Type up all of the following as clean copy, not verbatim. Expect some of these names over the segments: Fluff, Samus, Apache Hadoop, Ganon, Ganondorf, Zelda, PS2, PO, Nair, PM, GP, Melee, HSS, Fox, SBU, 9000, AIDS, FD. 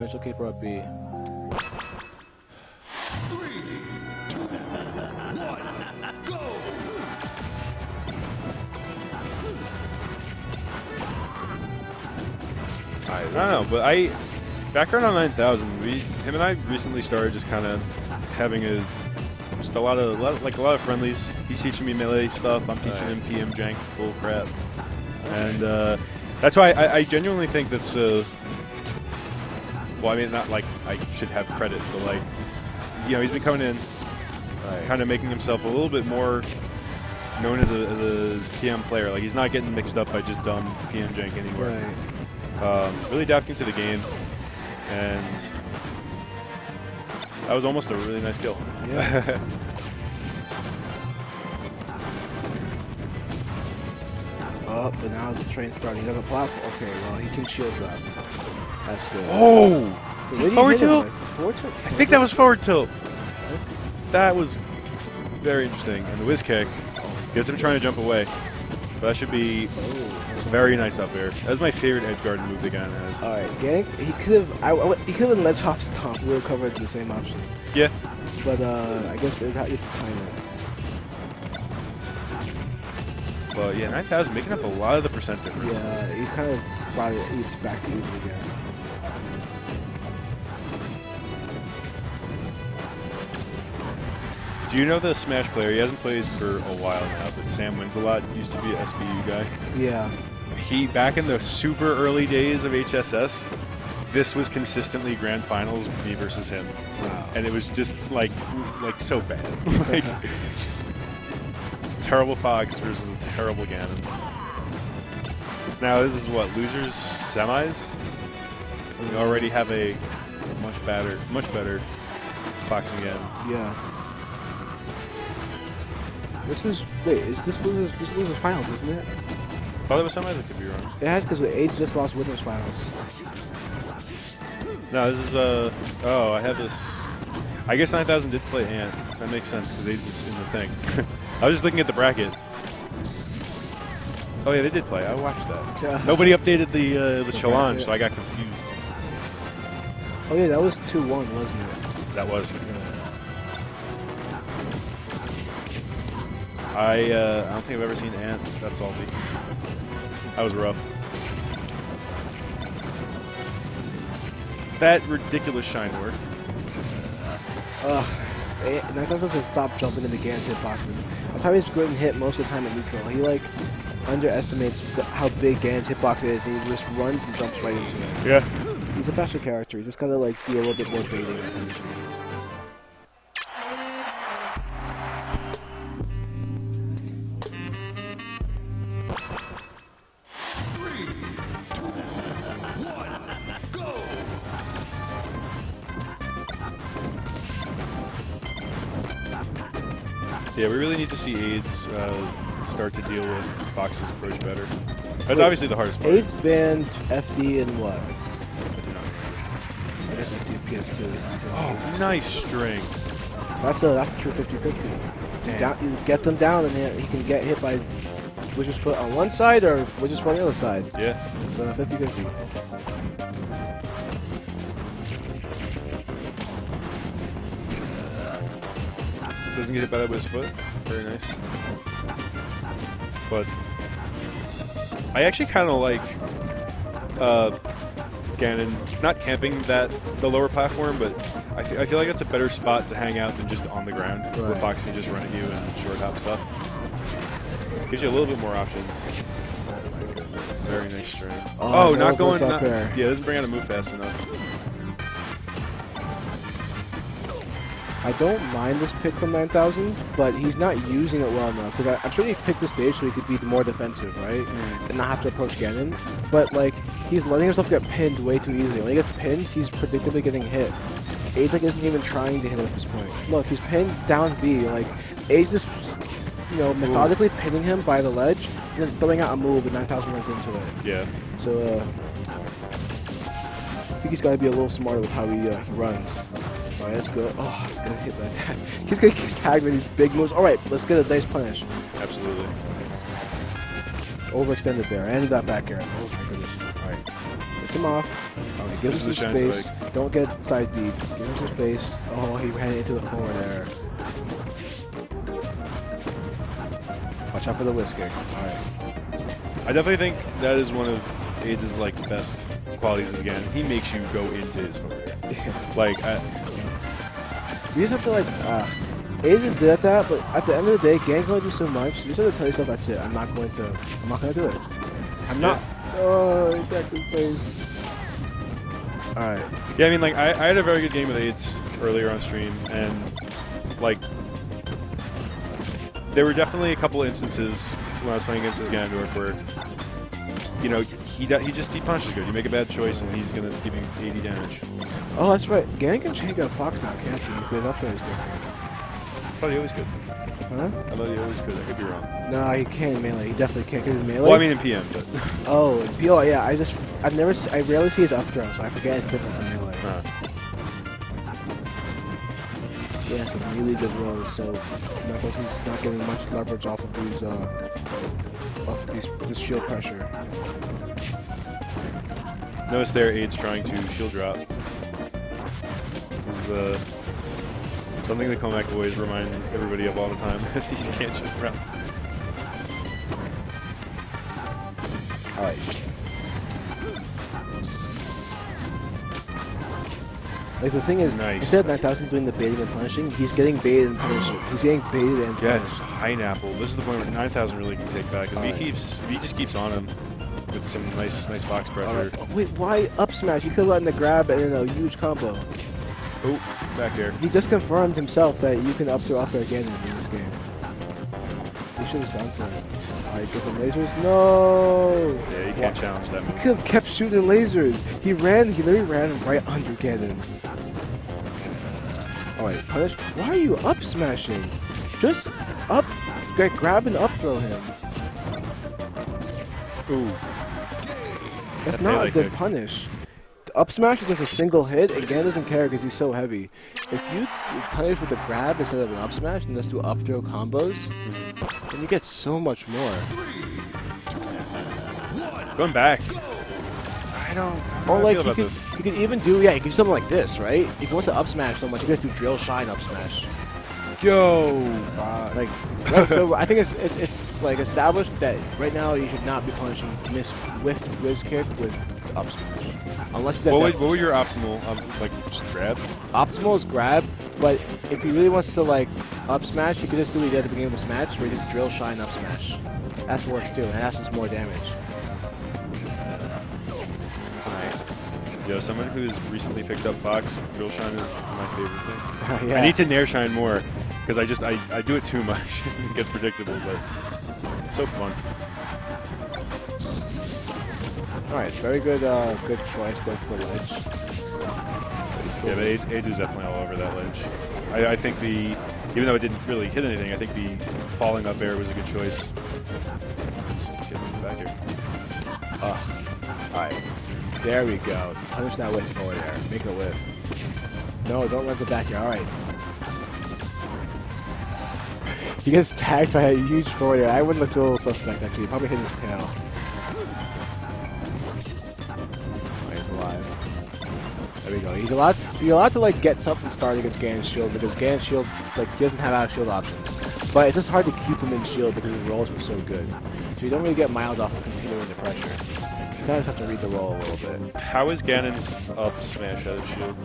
Mitchell keep her up B. 3, 2, 1, go! I don't know, but I... Background on 9000, him and I recently started just kind of having a... Just a lot of friendlies. He's teaching me melee stuff, I'm teaching him PM jank bull crap. And that's why I genuinely think that's well, I mean, not like I should have credit, but like, you know, he's been coming in, kind of making himself a little bit more known as a PM player. Like, he's not getting mixed up by just dumb PM jank anywhere. Right. Really adapting to the game, and that was almost a really nice kill. Yeah. But now the train's starting. He's on the platform. Okay, well, he can shield drop. That's good. Oh! Is it forward tilt? Forward tilt? I think that was forward tilt. That was very interesting. And the whiz kick gets him trying to jump away. So that should be very nice up there. That was my favorite edge guard move the Ganon has. Alright, Ganon, he could have ledge hop stomp. We were covered the same option. Yeah. But I guess it got you to time it. But yeah, 9000 making up a lot of the percent difference. Yeah, he kind of brought it back to even again. Do you know the Smash player? He hasn't played for a while now, but Sam wins a lot. Used to be an SBU guy. Yeah. He, back in the super early days of HSS, this was consistently grand finals, me versus him. Wow. And it was just like so bad. Like, terrible Fox versus a terrible Ganon. So now this is what, losers semis? We already have a much better Fox again. Yeah. This is, wait, is this losers finals, isn't it? I thought it was semis, I could be wrong. It has, because AIDS just lost winners finals. No, this is oh, I have this. I guess 9000 did play Ant. That makes sense, because AIDS is in the thing. I was just looking at the bracket. Oh yeah, they did play. I watched that. Yeah. Nobody updated the challenge, so I got confused. Oh yeah, that was 2-1, wasn't it? That was. Yeah. I don't think I've ever seen Ant that salty. That was rough. That ridiculous shine work. Ugh. 9000 has stopped jumping in the Ganon's hitboxes. That's how he's going to hit most of the time at neutral. He like underestimates how big Ganon's hitbox is, and he just runs and jumps right into it. Yeah. He's a faster character. He's just gotta like be a little bit more baiting. Yeah, we really need to see AIDS start to deal with Fox's approach better. That's obviously the hardest part. AIDS banned FD and what? I do not know. I guess FD and PS2 is not. Oh, nice string. That's a true 50-50. You get them down, and he can get hit by Witch's foot on one side or Witch's foot on the other side. Yeah. It's 50-50. Doesn't get hit by that with his foot. Very nice. But I actually kind of like Ganon not camping the lower platform, but I feel like that's a better spot to hang out than just on the ground, where Fox can just run at you and short hop stuff. It gives you a little bit more options. Very nice string. Oh, not going. Yeah, doesn't bring out a move fast enough. I don't mind this pick from 9000, but he's not using it well enough. Because I'm sure he picked the stage so he could be more defensive, right? And not have to approach Ganon. But like, he's letting himself get pinned way too easily. When he gets pinned, he's predictably getting hit. AIDS like isn't even trying to hit him at this point. Look, he's pinned down B. Like, AIDS is, you know, methodically pinning him by the ledge and then throwing out a move, and 9000 runs into it. Yeah. So I think he's got to be a little smarter with how he runs. Alright, let's go. Oh, I'm gonna hit my tag. He's gonna get tagged with these big moves. Alright, let's get a nice punish. Absolutely. Overextended there. And that back air. Oh my goodness. Alright. Gets him off. Okay, gives us some space. Spike. Don't get side B. Give him some space. Oh, he ran into the floor there. Watch out for the whisk kick. All right. I definitely think that is one of AIDS' like best qualities. Again, he makes you go into his footwork. Yeah. Like, you just have to like. AIDS is good at that, but at the end of the day, Ganon can do so much. You just have to tell yourself, "That's it. I'm not going to do it. I'm not." Oh, exactly. Face. All right. Yeah, I mean, like, I had a very good game with AIDS earlier on stream, and like, there were definitely a couple instances when I was playing against this Ganondorf where, you know, he punches good. You make a bad choice, and he's gonna give you 80 damage. Oh, that's right. Ganon can change up Fox now, can't he? If his up there is different. I thought he always could. Huh? I thought he always could. I could be wrong. No, he can't melee. He definitely can't. Cause melee. Well, I mean in PM, but. Oh, in PO, yeah. I rarely see his up throw, so I forget it's different from melee. Huh. Yeah, so really good rolls. So he's not getting much leverage off of these, this shield pressure. Notice there, AIDS trying to shield drop. His, something the comeback boys remind everybody of all the time that he can't shift around. Alright. Like the thing is, nice. Instead of 9000 doing the baiting and punishing, he's getting baited and punished. He's getting baited and punished. Yeah, it's pineapple. This is the point where 9000 really can take back. If he keeps, if he just keeps on him with some nice box pressure. Right. Oh, wait, why up smash? He could have gotten the grab and then a huge combo. Oh. Back there. He just confirmed himself that you can up throw up again in this game. He should have done for it. Alright, get some lasers. No! Yeah, you can't challenge that. He could have kept shooting lasers. He literally ran right under Ganon. Alright, punish. Why are you up smashing? Just up, grab and up throw him. Ooh. That's not a good punish. Up smash is just a single hit, and Ganon doesn't care because he's so heavy. If you punish with a grab instead of an up smash, and just do up throw combos, then you get so much more. 3, 2, 1, going back. Or like you could even do, yeah, you could do something like this, right? If you want to up smash so much, you can just do drill shine up smash. Yo! Like, right, so I think it's like established that right now you should not be punishing miss with whiz kick with up smash. Unless what were your optimal, like, just grab? Optimal is grab, but if he really wants to, like, up smash, he could just do what he did at the beginning of this match, where he did drill shine up smash. That's what works too, and that's just more damage. Alright. Yo, someone who's recently picked up Fox, drill shine is my favorite thing. Yeah. I need to Nair shine more, because I do it too much. It gets predictable, but it's so fun. Alright, very good good choice going for the ledge. Yeah, but AIDS is definitely all over that ledge. I think even though it didn't really hit anything, I think the falling up air was a good choice. Just getting back here. Alright. There we go. Punish that whiff forward air. Make a whiff. No, don't let the back air. Alright. He gets tagged by a huge forward air. I wouldn't look a little suspect actually. He probably hit his tail. There we go. You're allowed to like get something started against Ganon's shield because Ganon's shield like he doesn't have out of shield options. But it's just hard to keep him in shield because his rolls were so good. So you don't really get miles off of continuing the pressure. You kind of have to read the roll a little bit. How is Ganon's up smash out of shield?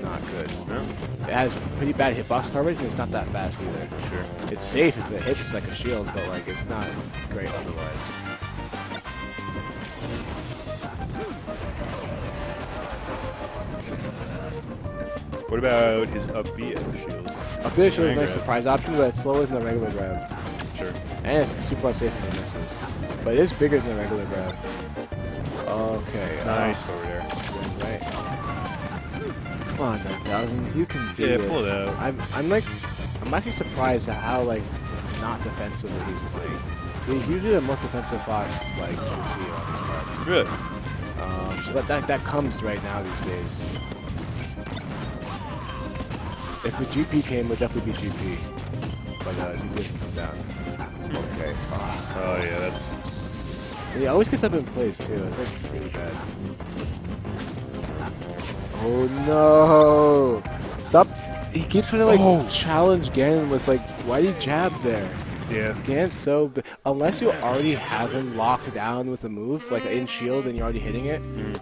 Not good. No? It has pretty bad hitbox coverage and it's not that fast either. Sure. It's safe if it hits like a shield, but like it's not great otherwise. What about his up B shield? Up B shield is a nice surprise option, but it's slower than the regular grab. Sure. And it's super unsafe when it misses. But it is bigger than the regular grab. Okay. Nice forward air. Right. Come on, 9000. You can do this. Yeah, pull it out. I'm actually surprised at how like not defensively he's playing. He's usually the most defensive Fox like you see on these parts. Really? But that comes right now these days. If the GP came, it would definitely be GP. But he doesn't come down. Okay. Oh yeah, that's And he always gets up in place, too. It's like really bad. Oh no! Stop! He keeps trying to like challenge Ganon with like, why do you jab there? Yeah. Ganon's so big. Unless you already have him locked down with a move, like in shield and you're already hitting it,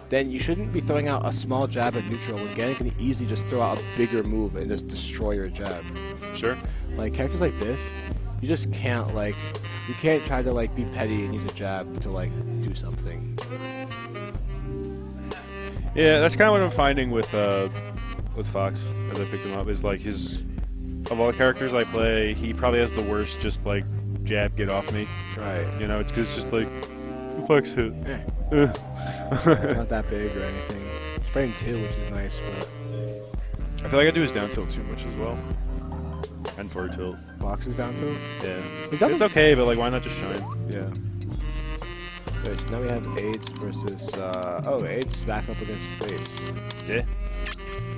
then you shouldn't be throwing out a small jab at neutral when Ganon can easily just throw out a bigger move and just destroy your jab. Sure. Like characters like this, you just can't like, you can't try to like be petty and use a jab to like do something. Yeah, that's kind of what I'm finding with Fox as I picked him up, is like his, of all the characters I play, he probably has the worst just like jab get off me. Right. You know, it's just like Fox hit. Yeah. It's not that big or anything. He's playing 2, which is nice, but I feel like I do his down tilt too much as well. And forward tilt. Fox's down tilt? Yeah. It's okay, but like why not just shine? Yeah. Okay, so now we have AIDS versus, oh, AIDS back up against face. Yeah.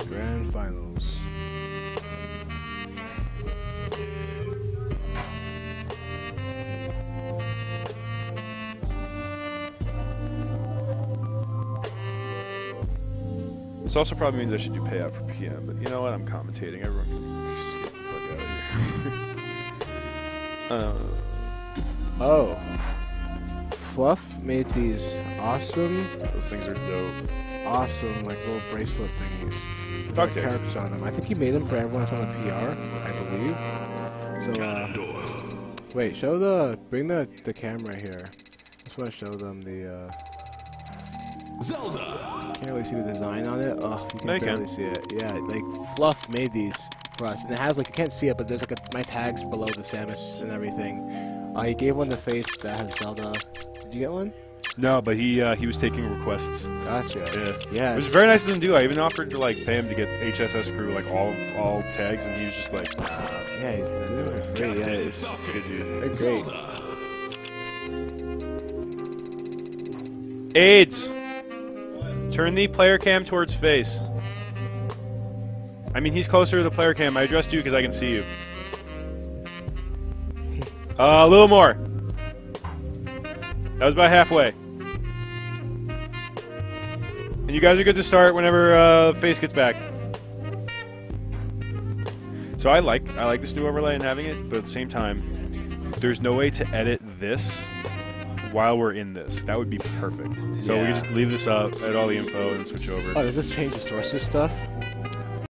Grand finals. This also probably means I should do payout for PM, but you know what? I'm commentating. Everyone can just get the fuck out of here. Oh. Fluff made these awesome. Those things are dope. Awesome, like little bracelet thingies. With characters on them. I think he made them for everyone that's on a PR, I believe. So, wait, show the, bring the camera here. I just want to show them the. Zelda. Can't really see the design on it. Oh, you can barely see it. Yeah, like Fluff made these for us, and it has like, you can't see it, but there's like a, my tags below the Samus and everything. He gave one to Face that has Zelda. Did you get one? No, but he was taking requests. Gotcha. Yeah. Yeah. It was very nice of him to do. I even offered to like pay him to get HSS crew like all tags, and he was just like, nah. Yeah, he's doing it. Great. Yeah, it's good, dude. Great. AIDS. Turn the player cam towards Face. I mean, he's closer to the player cam. I addressed you because I can see you. A little more. That was about halfway. And you guys are good to start whenever Face gets back. So I like this new overlay and having it, but at the same time, there's no way to edit this while we're in this. That would be perfect. So we just leave this up, add all the info, and switch over. Oh, does this change the sources stuff?